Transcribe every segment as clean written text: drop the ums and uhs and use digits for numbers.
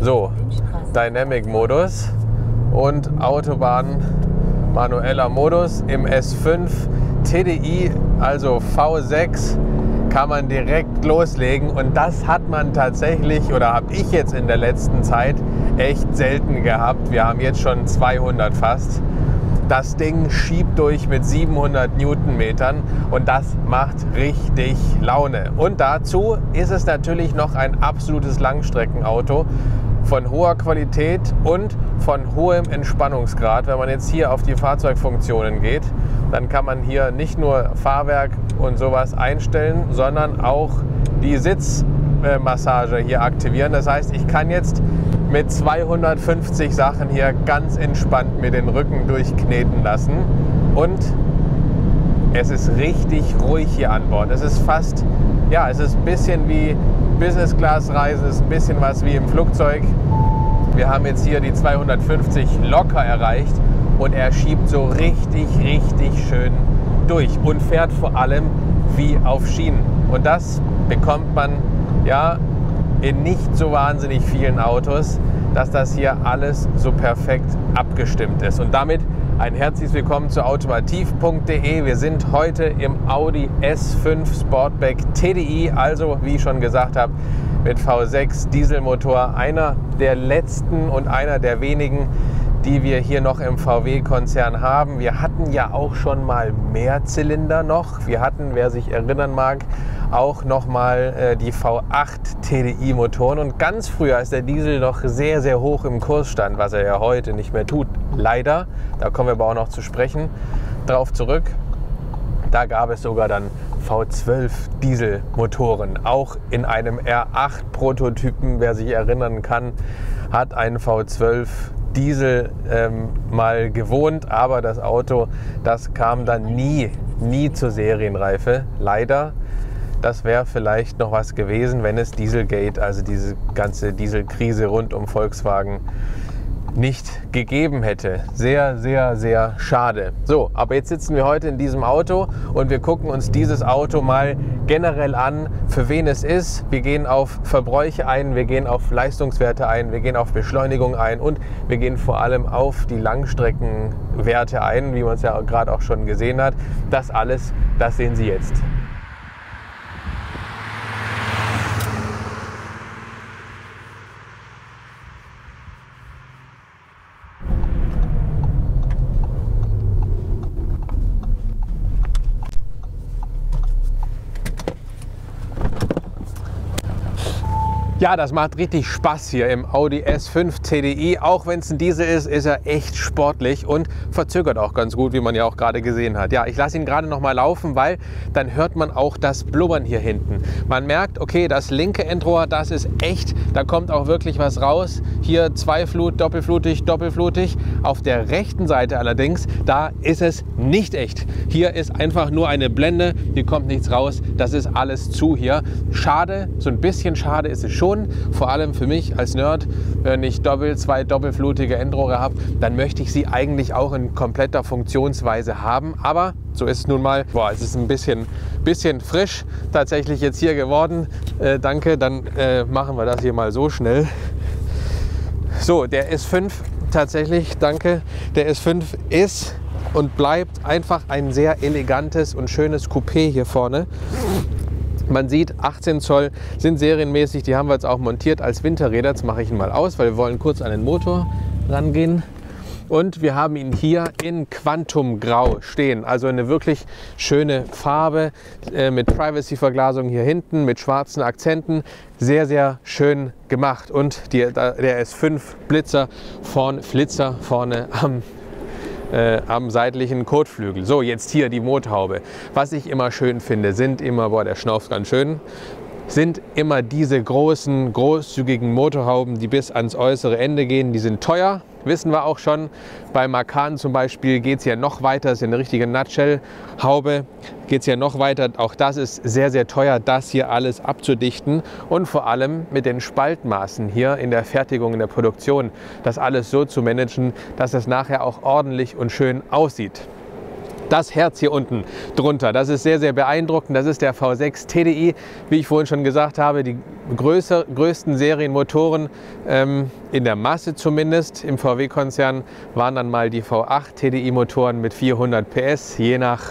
So, Dynamic-Modus und Autobahn-manueller Modus im S5 TDI, also V6, kann man direkt loslegen, und das hat man tatsächlich, oder habe ich jetzt in der letzten Zeit echt selten gehabt. Wir haben jetzt schon 200 fast. Das Ding schiebt durch mit 700 Newtonmetern und das macht richtig Laune. Und dazu ist es natürlich noch ein absolutes Langstreckenauto von hoher Qualität und von hohem Entspannungsgrad. Wenn man jetzt hier auf die Fahrzeugfunktionen geht, dann kann man hier nicht nur Fahrwerk und sowas einstellen, sondern auch die Sitzmassage hier aktivieren. Das heißt, ich kann jetzt mit 250 Sachen hier ganz entspannt mir den Rücken durchkneten lassen, und es ist richtig ruhig hier an Bord. Es ist fast, ja, es ist ein bisschen wie Business-Class-Reisen, es ist ein bisschen was wie im Flugzeug. Wir haben jetzt hier die 250 locker erreicht und er schiebt so richtig, richtig schön durch und fährt vor allem wie auf Schienen. Und das bekommt man, ja, in nicht so wahnsinnig vielen Autos, dass das hier alles so perfekt abgestimmt ist. Und damit ein herzliches Willkommen zu automativ.de. Wir sind heute im Audi S5 Sportback TDI, also wie ich schon gesagt habe, mit V6 Dieselmotor, einer der letzten und einer der wenigen, die wir hier noch im VW-Konzern haben. Wir hatten ja auch schon mal mehr Zylinder noch. Wir hatten, wer sich erinnern mag, auch noch mal die V8 TDI-Motoren. Und ganz früher ist der Diesel noch sehr, sehr hoch im Kurs stand, was er ja heute nicht mehr tut. Leider, da kommen wir aber auch noch zu sprechen, drauf zurück. Da gab es sogar dann V12 Dieselmotoren, auch in einem R8 Prototypen. Wer sich erinnern kann, hat einen V12 Diesel mal gewohnt, aber das Auto, das kam dann nie zur Serienreife. Leider, das wäre vielleicht noch was gewesen, wenn es Dieselgate, also diese ganze Dieselkrise rund um Volkswagen, nicht gegeben hätte. Sehr, sehr, sehr schade. So, aber jetzt sitzen wir heute in diesem Auto und wir gucken uns dieses Auto mal generell an, für wen es ist. Wir gehen auf Verbräuche ein, wir gehen auf Leistungswerte ein, wir gehen auf Beschleunigung ein und wir gehen vor allem auf die Langstreckenwerte ein, wie man es ja gerade auch schon gesehen hat. Das alles, das sehen Sie jetzt. Ja, das macht richtig Spaß hier im Audi S5 TDI. Auch wenn es ein Diesel ist, ist er echt sportlich und verzögert auch ganz gut, wie man ja auch gerade gesehen hat. Ja, ich lasse ihn gerade noch mal laufen, weil dann hört man auch das Blubbern hier hinten. Man merkt, okay, das linke Endrohr, das ist echt, da kommt auch wirklich was raus. Hier Zweiflut, doppelflutig, doppelflutig. Auf der rechten Seite allerdings, da ist es nicht echt. Hier ist einfach nur eine Blende, hier kommt nichts raus. Das ist alles zu hier. Schade, so ein bisschen schade ist es schon. Vor allem für mich als Nerd, wenn ich zwei doppelflutige Endrohre habe, dann möchte ich sie eigentlich auch in kompletter Funktionsweise haben. Aber so ist es nun mal. Boah, es ist ein bisschen frisch tatsächlich jetzt hier geworden. Danke, dann machen wir das hier mal so schnell. So, der S5 tatsächlich, danke, der S5 ist und bleibt einfach ein sehr elegantes und schönes Coupé hier vorne. Man sieht, 18 Zoll sind serienmäßig, die haben wir jetzt auch montiert als Winterräder. Jetzt mache ich ihn mal aus, weil wir wollen kurz an den Motor rangehen. Und wir haben ihn hier in Quantum Grau stehen, also eine wirklich schöne Farbe mit Privacy-Verglasung hier hinten, mit schwarzen Akzenten. Sehr, sehr schön gemacht. Und der S5 Flitzer vorne am seitlichen Kotflügel. So, jetzt hier die Motorhaube. Was ich immer schön finde, sind immer, boah, der schnauft ganz schön, sind immer diese großen, großzügigen Motorhauben, die bis ans äußere Ende gehen. Die sind teuer, wissen wir auch schon. Bei Macan zum Beispiel geht es ja noch weiter, ist ja eine richtige Nutshell-Haube, geht es ja noch weiter. Auch das ist sehr, sehr teuer, das hier alles abzudichten und vor allem mit den Spaltmaßen hier in der Fertigung, in der Produktion, das alles so zu managen, dass es nachher auch ordentlich und schön aussieht. das Herz hier unten drunter. Das ist sehr, sehr beeindruckend. Das ist der V6 TDI, wie ich vorhin schon gesagt habe, die größten Serienmotoren in der Masse zumindest im VW-Konzern waren dann mal die V8 TDI-Motoren mit 400 PS, je nach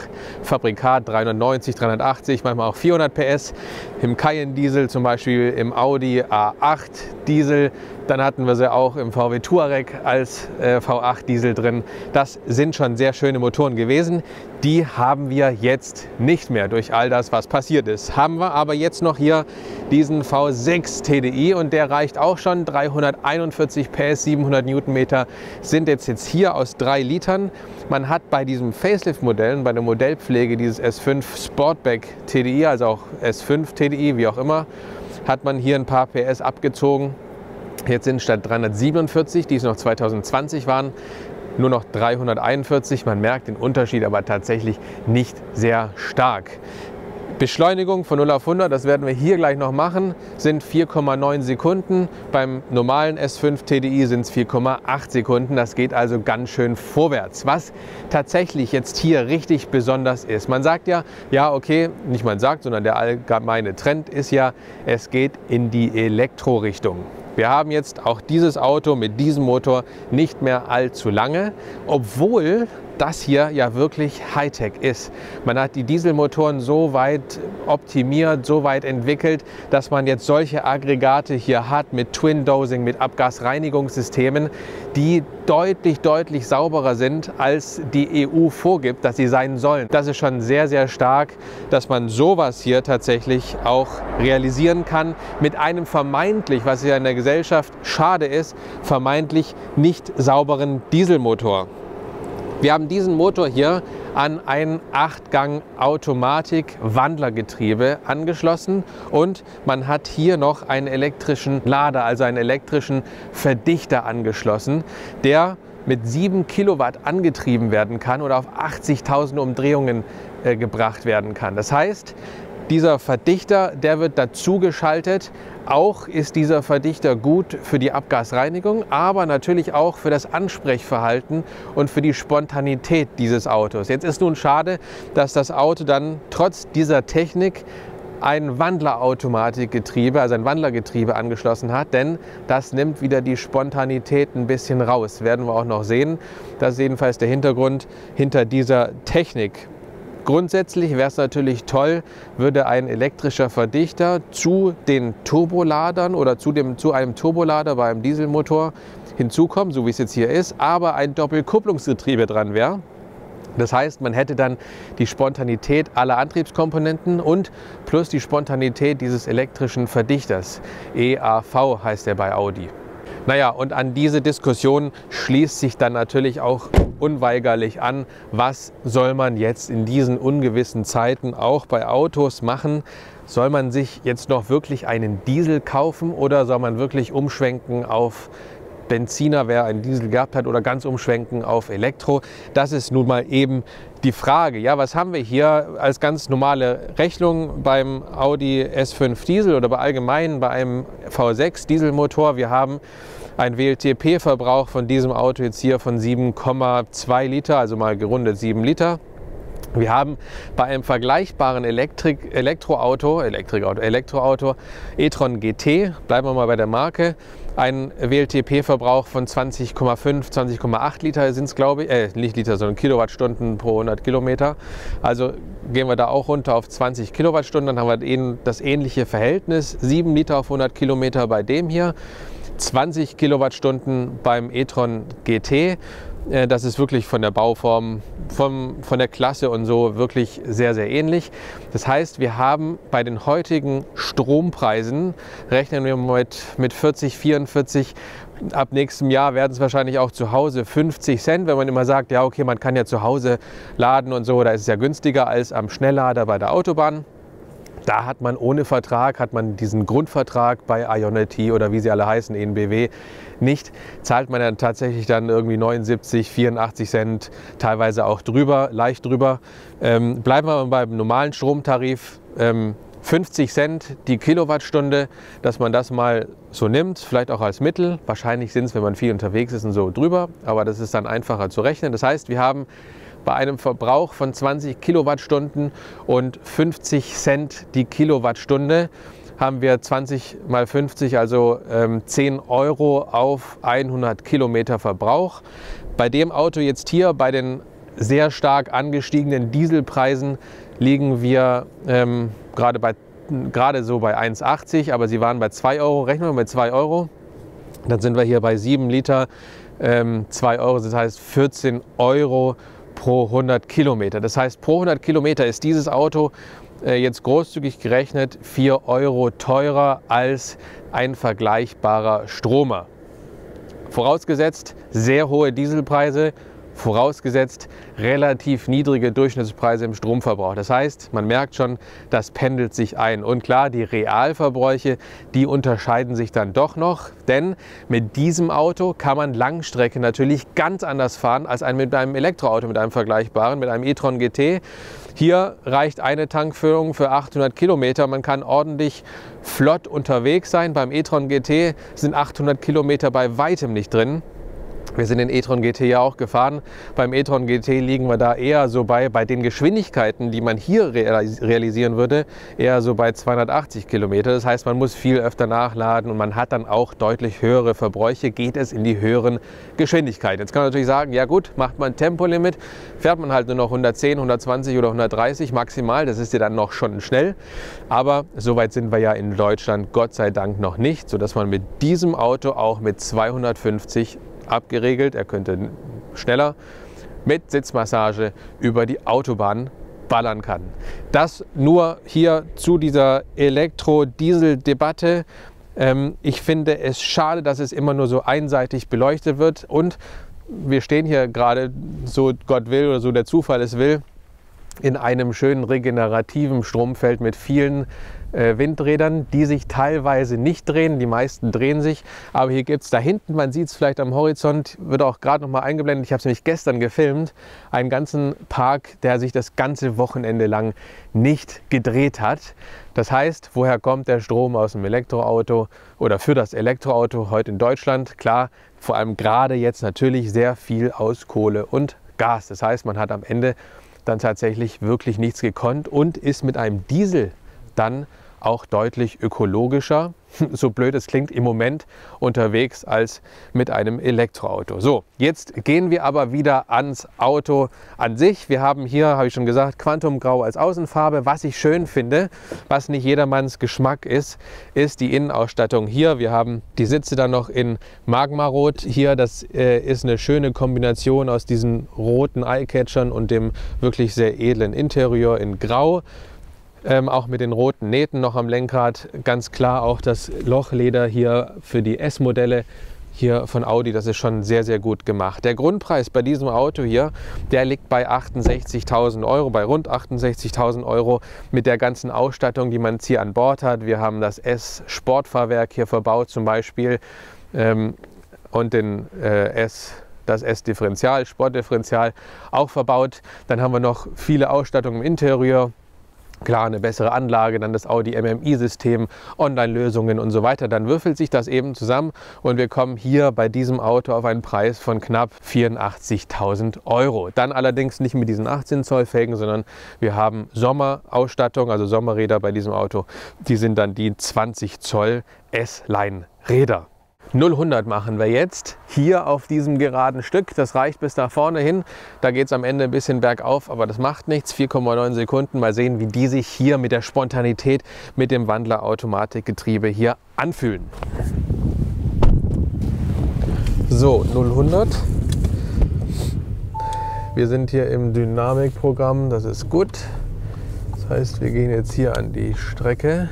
Fabrikat 390, 380, manchmal auch 400 PS. Im Cayenne Diesel zum Beispiel, im Audi A8 Diesel, dann hatten wir sie auch im VW Touareg als V8 Diesel drin. Das sind schon sehr schöne Motoren gewesen. Die haben wir jetzt nicht mehr durch all das, was passiert ist. Haben wir aber jetzt noch hier diesen V6 TDI und der reicht auch schon. 341 PS, 700 Newtonmeter sind jetzt hier aus 3 Litern. Man hat bei diesem Facelift-Modellen, bei der Modellpflege dieses S5 Sportback TDI, also auch S5 TDI, wie auch immer, hat man hier ein paar PS abgezogen. Jetzt sind statt 347, die es noch 2020 waren, nur noch 341. Man merkt den Unterschied aber tatsächlich nicht sehr stark. Beschleunigung von 0 auf 100, das werden wir hier gleich noch machen, sind 4,9 Sekunden. Beim normalen S5 TDI sind es 4,8 Sekunden. Das geht also ganz schön vorwärts. Was tatsächlich jetzt hier richtig besonders ist. Man sagt ja, okay, nicht man sagt, sondern der allgemeine Trend ist ja, es geht in die Elektrorichtung. Wir haben jetzt auch dieses Auto mit diesem Motor nicht mehr allzu lange, obwohl das hier ja wirklich Hightech ist. Man hat die Dieselmotoren so weit optimiert, so weit entwickelt, dass man jetzt solche Aggregate hier hat mit Twin-Dosing, mit Abgasreinigungssystemen, die deutlich, deutlich sauberer sind, als die EU vorgibt, dass sie sein sollen. Das ist schon sehr, sehr stark, dass man sowas hier tatsächlich auch realisieren kann mit einem vermeintlich, was ja in der Gesellschaft schade ist, vermeintlich nicht sauberen Dieselmotor. Wir haben diesen Motor hier an ein 8-Gang-Automatik-Wandlergetriebe angeschlossen und man hat hier noch einen elektrischen Lader, also einen elektrischen Verdichter angeschlossen, der mit 7 Kilowatt angetrieben werden kann oder auf 80.000 Umdrehungen gebracht werden kann. Das heißt, dieser Verdichter, der wird dazu geschaltet. Auch ist dieser Verdichter gut für die Abgasreinigung, aber natürlich auch für das Ansprechverhalten und für die Spontanität dieses Autos. Jetzt ist nun schade, dass das Auto dann trotz dieser Technik ein Wandlerautomatikgetriebe, also ein Wandlergetriebe angeschlossen hat, denn das nimmt wieder die Spontanität ein bisschen raus. Werden wir auch noch sehen. Das ist jedenfalls der Hintergrund hinter dieser Technik. Grundsätzlich wäre es natürlich toll, würde ein elektrischer Verdichter zu den Turboladern oder zu einem Turbolader bei einem Dieselmotor hinzukommen, so wie es jetzt hier ist, aber ein Doppelkupplungsgetriebe dran wäre. Das heißt, man hätte dann die Spontanität aller Antriebskomponenten und plus die Spontanität dieses elektrischen Verdichters. EAV heißt er bei Audi. Naja, und an diese Diskussion schließt sich dann natürlich auch unweigerlich an, was soll man jetzt in diesen ungewissen Zeiten auch bei Autos machen? Soll man sich jetzt noch wirklich einen Diesel kaufen oder soll man wirklich umschwenken auf Benziner, wer einen Diesel gehabt hat, oder ganz umschwenken auf Elektro? Das ist nun mal eben die Frage. Ja, was haben wir hier als ganz normale Rechnung beim Audi S5 Diesel oder bei allgemein bei einem V6 Dieselmotor? Wir haben einen WLTP-Verbrauch von diesem Auto jetzt hier von 7,2 Liter, also mal gerundet 7 Liter. Wir haben bei einem vergleichbaren Elektroauto, e-tron GT, bleiben wir mal bei der Marke, einen WLTP-Verbrauch von 20,5, 20,8 Liter sind es, glaube ich, nicht Liter, sondern Kilowattstunden pro 100 Kilometer. Also gehen wir da auch runter auf 20 Kilowattstunden, dann haben wir das ähnliche Verhältnis, 7 Liter auf 100 Kilometer bei dem hier, 20 Kilowattstunden beim e-tron GT. Das ist wirklich von der Bauform, von der Klasse und so wirklich sehr, sehr ähnlich. Das heißt, wir haben bei den heutigen Strompreisen, rechnen wir mit 40, 44, ab nächstem Jahr werden es wahrscheinlich auch zu Hause 50 Cent, wenn man immer sagt, ja okay, man kann ja zu Hause laden und so, da ist es ja günstiger als am Schnelllader bei der Autobahn. Da hat man ohne Vertrag, hat man diesen Grundvertrag bei Ionity oder wie sie alle heißen, EnBW, nicht. Zahlt man dann tatsächlich dann irgendwie 79, 84 Cent, teilweise auch drüber, leicht drüber. Bleiben wir beim normalen Stromtarif. 50 Cent die Kilowattstunde, dass man das mal so nimmt, vielleicht auch als Mittel. Wahrscheinlich sind es, wenn man viel unterwegs ist und so, drüber, aber das ist dann einfacher zu rechnen. Das heißt, wir haben bei einem Verbrauch von 20 Kilowattstunden und 50 Cent die Kilowattstunde haben wir 20 mal 50, also 10 Euro auf 100 Kilometer Verbrauch. Bei dem Auto jetzt hier, bei den sehr stark angestiegenen Dieselpreisen, liegen wir gerade so bei 1,80, aber sie waren bei 2 Euro, rechnen wir mit 2 Euro. Dann sind wir hier bei 7 Liter, 2 Euro, das heißt 14 Euro pro 100 Kilometer. Das heißt, pro 100 Kilometer ist dieses Auto jetzt großzügig gerechnet 4 Euro teurer als ein vergleichbarer Stromer. Vorausgesetzt sehr hohe Dieselpreise, vorausgesetzt relativ niedrige Durchschnittspreise im Stromverbrauch. Das heißt, man merkt schon, das pendelt sich ein. Und klar, die Realverbräuche, die unterscheiden sich dann doch noch, denn mit diesem Auto kann man Langstrecke natürlich ganz anders fahren als mit einem Elektroauto, mit einem vergleichbaren, mit einem e-tron GT. Hier reicht eine Tankfüllung für 800 Kilometer. Man kann ordentlich flott unterwegs sein. Beim e-tron GT sind 800 Kilometer bei weitem nicht drin. Wir sind den e-tron GT ja auch gefahren. Beim e-tron GT liegen wir da eher so bei den Geschwindigkeiten, die man hier realisieren würde, eher so bei 280 Kilometer. Das heißt, man muss viel öfter nachladen und man hat dann auch deutlich höhere Verbräuche, geht es in die höheren Geschwindigkeiten. Jetzt kann man natürlich sagen, ja gut, macht man ein Tempolimit, fährt man halt nur noch 110, 120 oder 130 maximal. Das ist ja dann noch schon schnell. Aber so weit sind wir ja in Deutschland Gott sei Dank noch nicht, sodass man mit diesem Auto auch mit 250 abgeregelt, er könnte schneller mit Sitzmassage über die Autobahn ballern kann. Das nur hier zu dieser Elektro-Diesel-Debatte. Ich finde es schade, dass es immer nur so einseitig beleuchtet wird und wir stehen hier gerade, so Gott will oder so der Zufall es will, in einem schönen regenerativen Stromfeld mit vielen Windrädern, die sich teilweise nicht drehen, die meisten drehen sich, aber hier gibt es da hinten, man sieht es vielleicht am Horizont, wird auch gerade noch mal eingeblendet, ich habe es nämlich gestern gefilmt, einen ganzen Park, der sich das ganze Wochenende lang nicht gedreht hat. Das heißt, woher kommt der Strom aus dem Elektroauto oder für das Elektroauto heute in Deutschland? Klar, vor allem gerade jetzt natürlich sehr viel aus Kohle und Gas. Das heißt, man hat am Ende dann tatsächlich wirklich nichts gekonnt und ist mit einem Diesel dann auch deutlich ökologischer, so blöd es klingt, im Moment unterwegs als mit einem Elektroauto. So, jetzt gehen wir aber wieder ans Auto an sich. Wir haben hier, habe ich schon gesagt, Quantumgrau als Außenfarbe. Was ich schön finde, was nicht jedermanns Geschmack ist, ist die Innenausstattung hier. Wir haben die Sitze dann noch in Magmarot hier. Das ist eine schöne Kombination aus diesen roten Eyecatchern und dem wirklich sehr edlen Interieur in Grau. Auch mit den roten Nähten noch am Lenkrad, ganz klar auch das Lochleder hier für die S-Modelle hier von Audi, das ist schon sehr, sehr gut gemacht. Der Grundpreis bei diesem Auto hier, der liegt bei 68.000 Euro, bei rund 68.000 Euro mit der ganzen Ausstattung, die man jetzt hier an Bord hat. Wir haben das S-Sportfahrwerk hier verbaut zum Beispiel und den das S-Differential, Sportdifferential auch verbaut. Dann haben wir noch viele Ausstattungen im Interieur. Klar, eine bessere Anlage, dann das Audi MMI-System, Online-Lösungen und so weiter. Dann würfelt sich das eben zusammen und wir kommen hier bei diesem Auto auf einen Preis von knapp 84.000 Euro. Dann allerdings nicht mit diesen 18 Zoll Felgen, sondern wir haben Sommerausstattung, also Sommerräder bei diesem Auto. Die sind dann die 20 Zoll S-Line-Räder. 0-100 machen wir jetzt hier auf diesem geraden Stück. Das reicht bis nach vorne hin. Da geht es am Ende ein bisschen bergauf, aber das macht nichts. 4,9 Sekunden. Mal sehen, wie die sich hier mit der Spontanität mit dem Wandler-Automatikgetriebe hier anfühlen. So, 0-100. Wir sind hier im Dynamikprogramm. Das ist gut. Das heißt, wir gehen jetzt hier an die Strecke.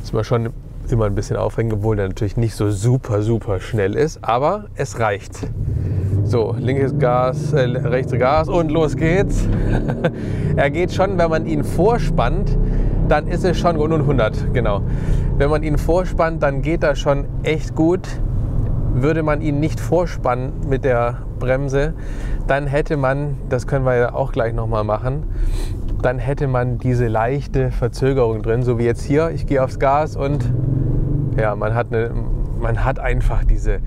Jetzt mal schon immer ein bisschen aufregend, obwohl der natürlich nicht so super schnell ist, aber es reicht. So, linkes Gas, rechts Gas und los geht's. Er geht schon, wenn man ihn vorspannt, dann ist es schon gut. 100, genau. Wenn man ihn vorspannt, dann geht das schon echt gut. Würde man ihn nicht vorspannen mit der Bremse, dann hätte man, das können wir ja auch gleich nochmal machen, dann hätte man diese leichte Verzögerung drin, so wie jetzt hier. Ich gehe aufs Gas und ja, man hat einfach diese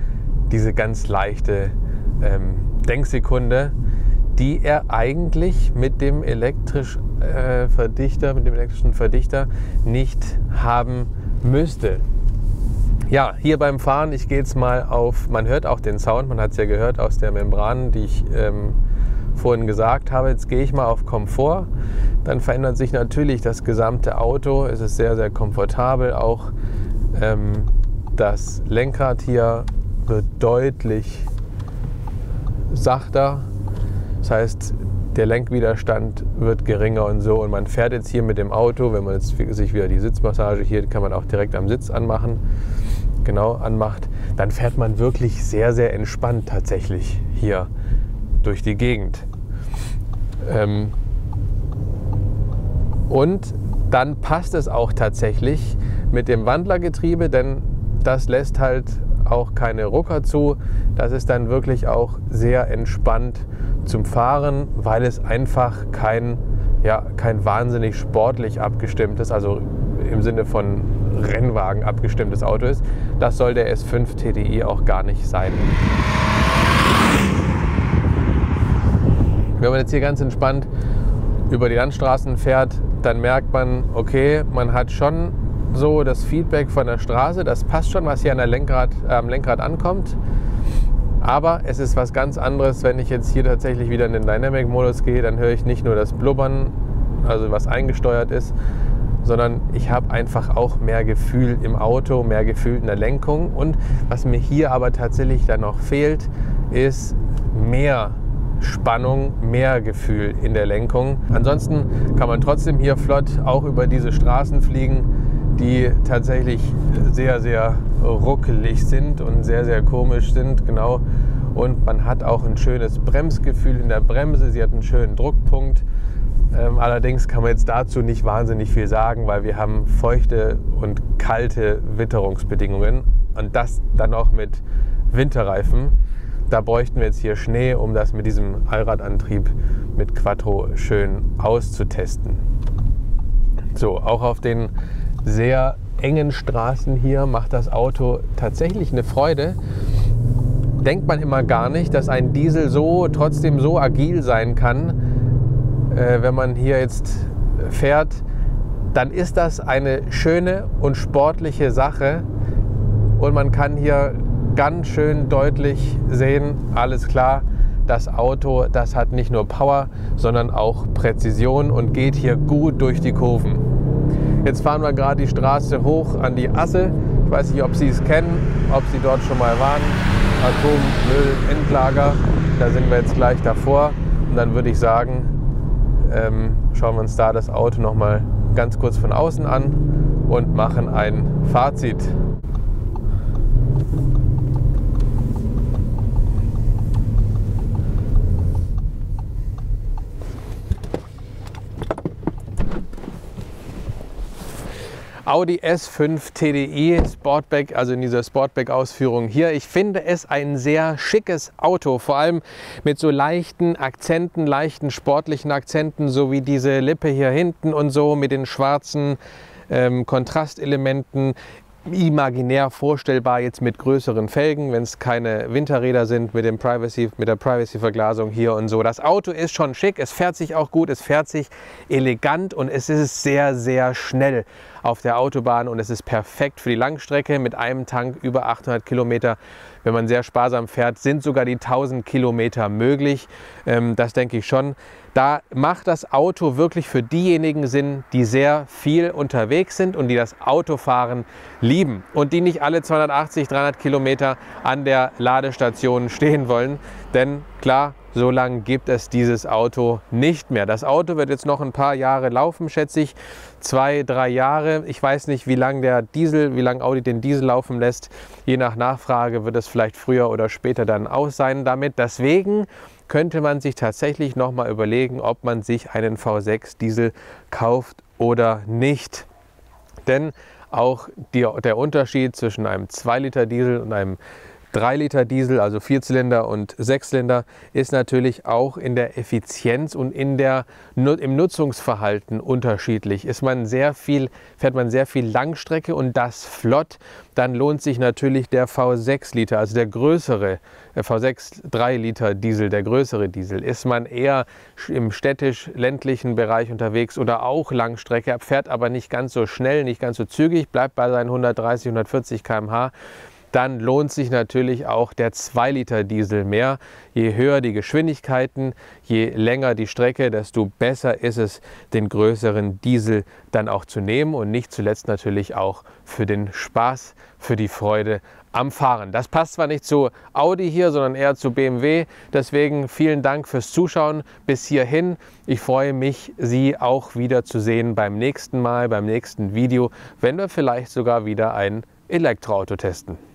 ganz leichte Denksekunde, die er eigentlich mit dem elektrischen Verdichter nicht haben müsste. Ja, hier beim Fahren, ich gehe jetzt mal auf, man hört auch den Sound, man hat es ja gehört aus der Membran, die ich vorhin gesagt habe. Jetzt gehe ich mal auf Komfort, dann verändert sich natürlich das gesamte Auto, es ist sehr, sehr komfortabel, auch das Lenkrad hier wird deutlich sachter, das heißt, der Lenkwiderstand wird geringer und so, und man fährt jetzt hier mit dem Auto, wenn man jetzt sich wieder die Sitzmassage hier, kann man auch direkt am Sitz anmachen, genau anmacht, dann fährt man wirklich sehr, sehr entspannt tatsächlich hier durch die Gegend. Und dann passt es auch tatsächlich mit dem Wandlergetriebe, denn das lässt halt auch keine Rucker zu. Das ist dann wirklich auch sehr entspannt zum Fahren, weil es einfach kein wahnsinnig sportlich abgestimmtes, also im Sinne von Rennwagen abgestimmtes Auto ist. Das soll der S5 TDI auch gar nicht sein. Wenn man jetzt hier ganz entspannt über die Landstraßen fährt, dann merkt man, okay, man hat schon so das Feedback von der Straße, das passt schon, was hier am Lenkrad ankommt. Aber es ist was ganz anderes, wenn ich jetzt hier tatsächlich wieder in den Dynamic-Modus gehe, dann höre ich nicht nur das Blubbern, also was eingesteuert ist, sondern ich habe einfach auch mehr Gefühl im Auto, mehr Gefühl in der Lenkung. Und was mir hier aber tatsächlich dann noch fehlt, ist mehr Spannung, mehr Gefühl in der Lenkung. Ansonsten kann man trotzdem hier flott auch über diese Straßen fliegen, die tatsächlich sehr, sehr ruckelig sind und sehr, sehr komisch sind, genau. Und man hat auch ein schönes Bremsgefühl in der Bremse, sie hat einen schönen Druckpunkt. Allerdings kann man jetzt dazu nicht wahnsinnig viel sagen, weil wir haben feuchte und kalte Witterungsbedingungen und das dann auch mit Winterreifen. Da bräuchten wir jetzt hier Schnee, um das mit diesem Allradantrieb mit Quattro schön auszutesten. So, auch auf den sehr engen Straßen hier macht das Auto tatsächlich eine Freude. Denkt man immer gar nicht, dass ein Diesel trotzdem so agil sein kann, wenn man hier jetzt fährt. Dann ist das eine schöne und sportliche Sache und man kann hier ganz schön deutlich sehen, alles klar, das Auto, das hat nicht nur Power, sondern auch Präzision und geht hier gut durch die Kurven. Jetzt fahren wir gerade die Straße hoch an die Asse. Ich weiß nicht, ob Sie es kennen, ob Sie dort schon mal waren. Atommüll-Endlager, da sind wir jetzt gleich davor. Und dann würde ich sagen, schauen wir uns da das Auto nochmal ganz kurz von außen an und machen ein Fazit. Audi S5 TDI Sportback, also in dieser Sportback-Ausführung hier. Ich finde es ein sehr schickes Auto, vor allem mit so leichten Akzenten, leichten sportlichen Akzenten, so wie diese Lippe hier hinten und so mit den schwarzen Kontrastelementen. Imaginär vorstellbar jetzt mit größeren Felgen, wenn es keine Winterräder sind, mit der Privacy-Verglasung hier und so. Das Auto ist schon schick, es fährt sich auch gut, es fährt sich elegant und es ist sehr, sehr schnell auf der Autobahn und es ist perfekt für die Langstrecke mit einem Tank über 800 Kilometer. Wenn man sehr sparsam fährt, sind sogar die 1000 Kilometer möglich, das denke ich schon. Da macht das Auto wirklich für diejenigen Sinn, die sehr viel unterwegs sind und die das Autofahren lieben und die nicht alle 280, 300 Kilometer an der Ladestation stehen wollen. Denn klar, so lange gibt es dieses Auto nicht mehr. Das Auto wird jetzt noch ein paar Jahre laufen, schätze ich. 2, 3 Jahre. Ich weiß nicht, wie lange Audi den Diesel laufen lässt. Je nach Nachfrage wird es vielleicht früher oder später dann aus sein damit. Deswegen könnte man sich tatsächlich nochmal überlegen, ob man sich einen V6 Diesel kauft oder nicht. Denn auch der Unterschied zwischen einem 2-Liter Diesel und einem 3 Liter Diesel, also 4-Zylinder und 6-Zylinder, ist natürlich auch in der Effizienz und im Nutzungsverhalten unterschiedlich. Fährt man sehr viel Langstrecke und das flott, dann lohnt sich natürlich der V6 Liter, also der größere V6 3 Liter Diesel, der größere Diesel. Ist man eher im städtisch-ländlichen Bereich unterwegs oder auch Langstrecke, fährt aber nicht ganz so schnell, nicht ganz so zügig, bleibt bei seinen 130, 140 km/h, dann lohnt sich natürlich auch der 2 Liter Diesel mehr. Je höher die Geschwindigkeiten, je länger die Strecke, desto besser ist es, den größeren Diesel dann auch zu nehmen und nicht zuletzt natürlich auch für den Spaß, für die Freude am Fahren. Das passt zwar nicht zu Audi hier, sondern eher zu BMW. Deswegen vielen Dank fürs Zuschauen bis hierhin. Ich freue mich, Sie auch wieder zu sehen beim nächsten Mal, beim nächsten Video, wenn wir vielleicht sogar wieder ein Elektroauto testen.